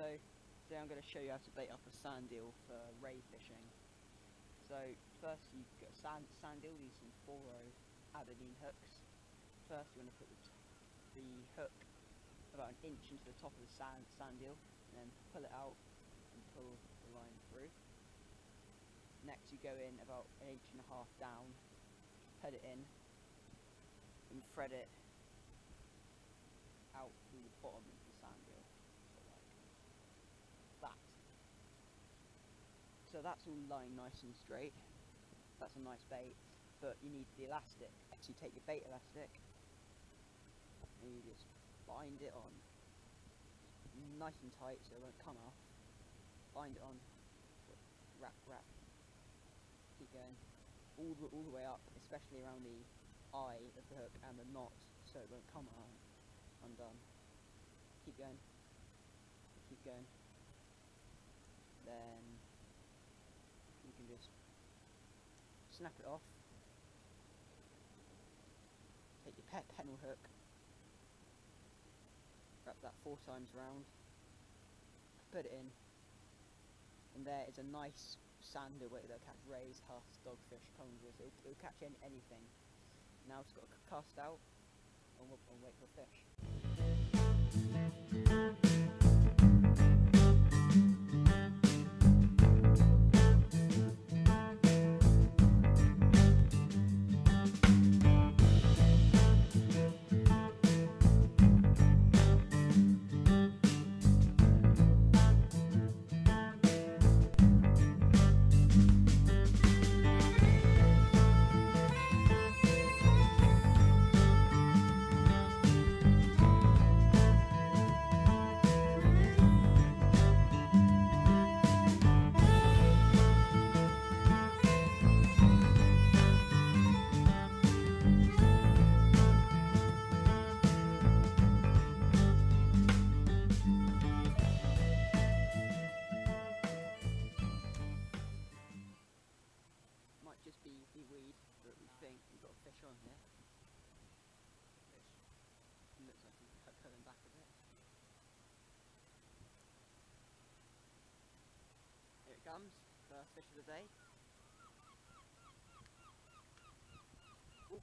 So today I'm going to show you how to bait up a sand eel for ray fishing. So first you get a sand eel using 4-0 Aberdeen hooks. First you want to put the hook about an inch into the top of the sand eel and then pull it out and pull the line through. Next you go in about an inch and a half down, put it in and thread it out through the bottom of the sand eel, sort of like that. So that's all lying nice and straight. That's a nice bait, but you need the elastic. So you take your bait elastic and you just bind it on, nice and tight so it won't come off. Bind it on, wrap, keep going all the way up, especially around the eye of the hook and the knot, so it won't come undone. Keep going. Then you can just snap it off. Take your Pennel hook, wrap that 4 times round, put it in, and there is a nice sand eel that'll catch rays, husks, dogfish, conger. It'll catch anything. Now it's got to cast out and wait for a fish. Might just be the weed that we think we've got a fish on here, which looks like he's coming back a bit. Here it comes, first fish of the day. Ooh.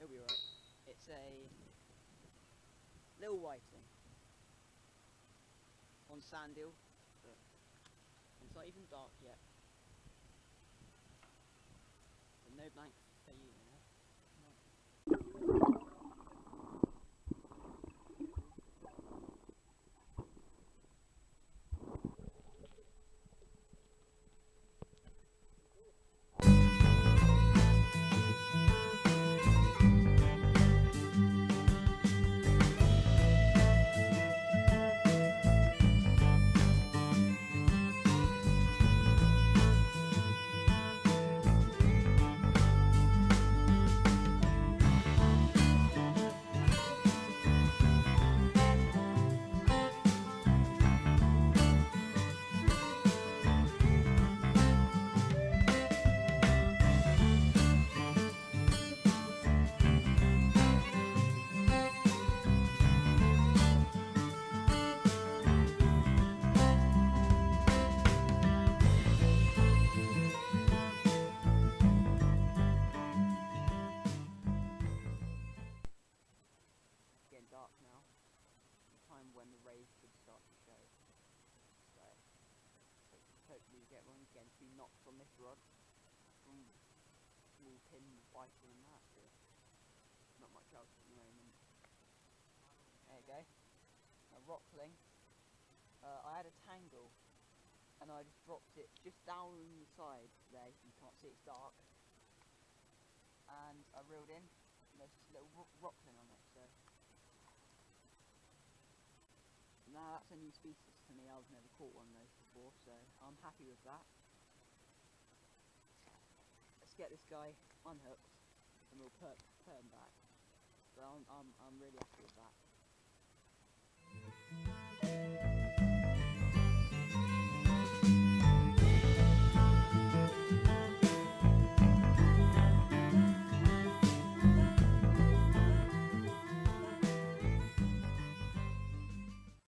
It'll be alright. It's a little whiting on sand eel, but it's not even dark yet. No blank for you, Dark now, the time when the rays could start to show. So hopefully we get one again to be knocked on this rod from small pin, biting and that, but not much else at the moment. There you go, a rockling. I had a tangle and I just dropped it just down on the side there, you can't see, it's dark, and I reeled in and there's this little rockling on it. So now that's a new species to me, I've never caught one of those before, so I'm happy with that. Let's get this guy unhooked and we'll put him back. So I'm really happy.